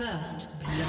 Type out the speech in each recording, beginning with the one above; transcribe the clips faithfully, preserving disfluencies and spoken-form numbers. First blood.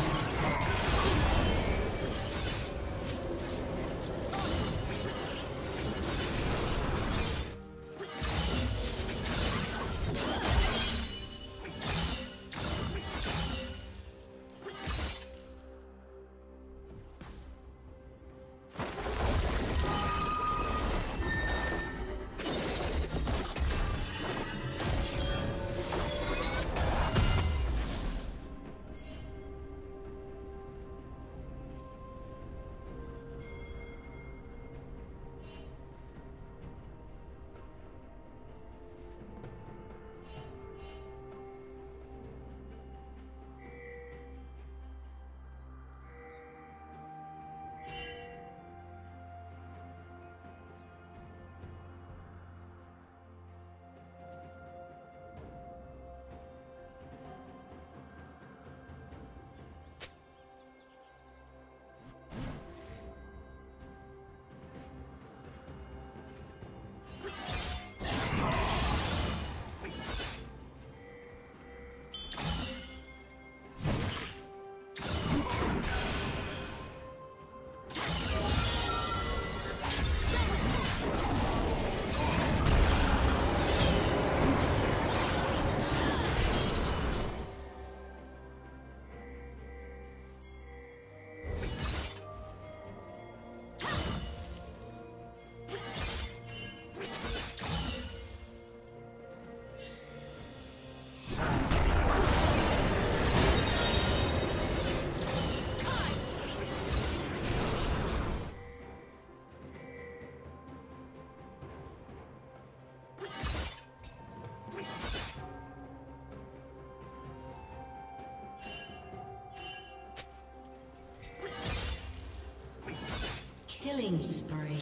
Killing spree.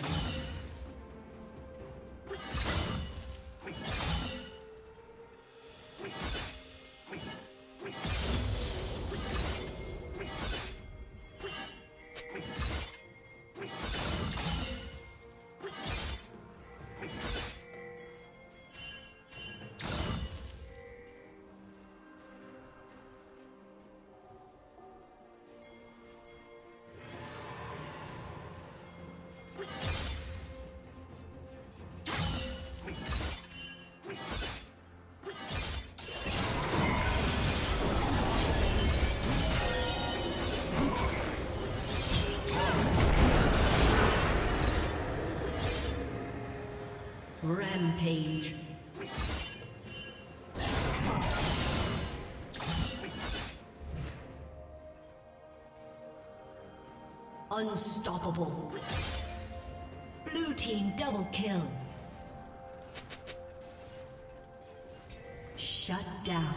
Rampage. Unstoppable. Blue team double kill. Shut down.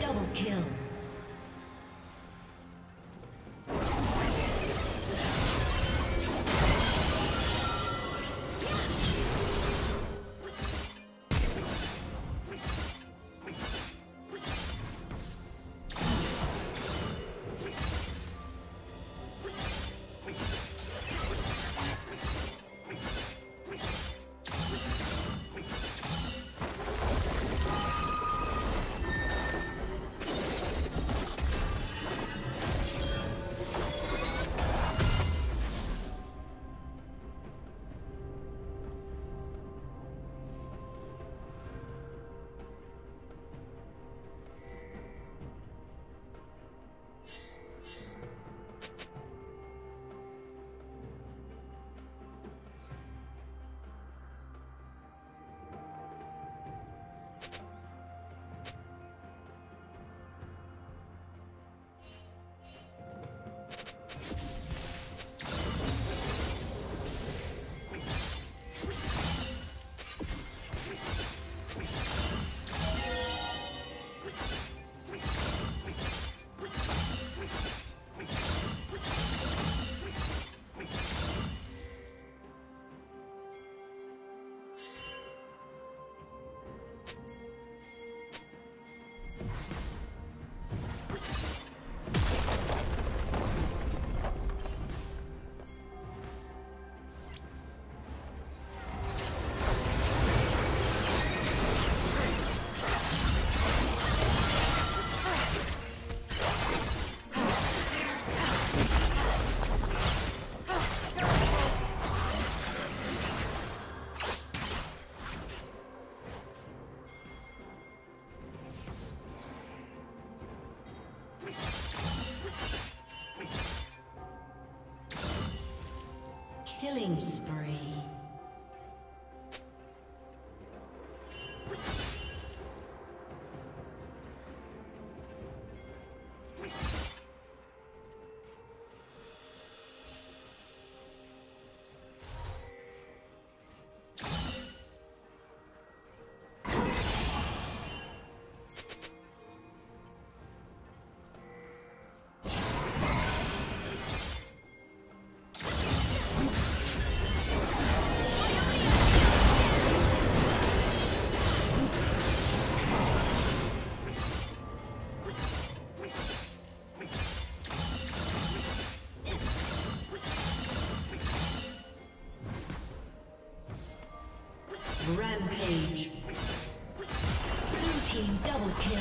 Double kill. Killing spree. Rampage. Blue team double kill.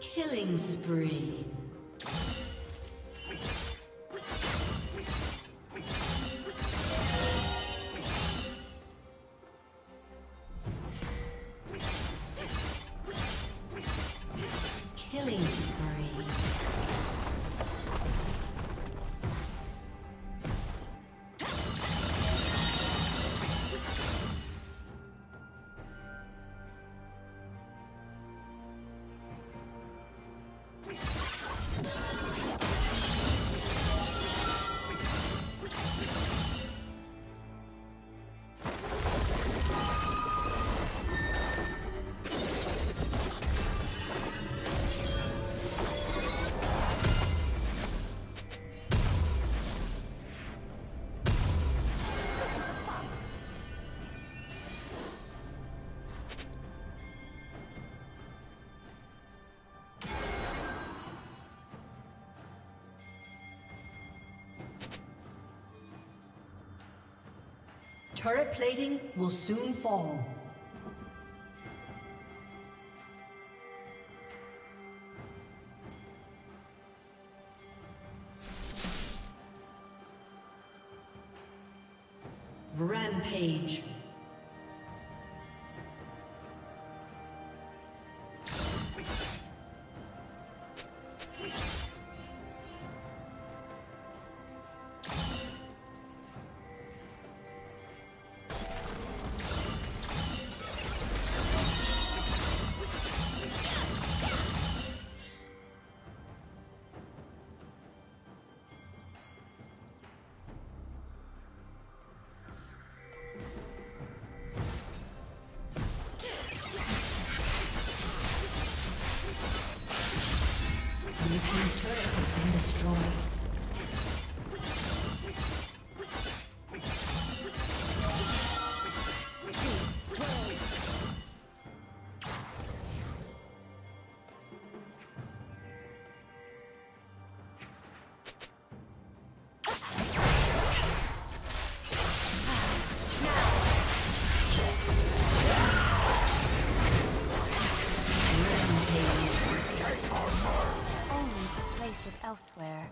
Killing spree. Killing spree. Turret plating will soon fall. Rampage. place it elsewhere.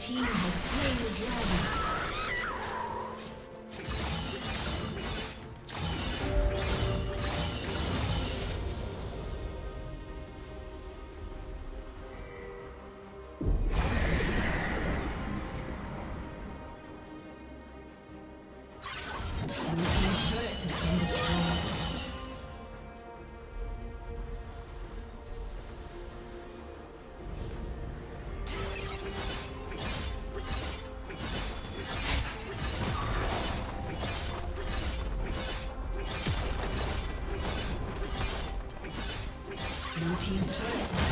He has slain the dragon. Blue team's turret.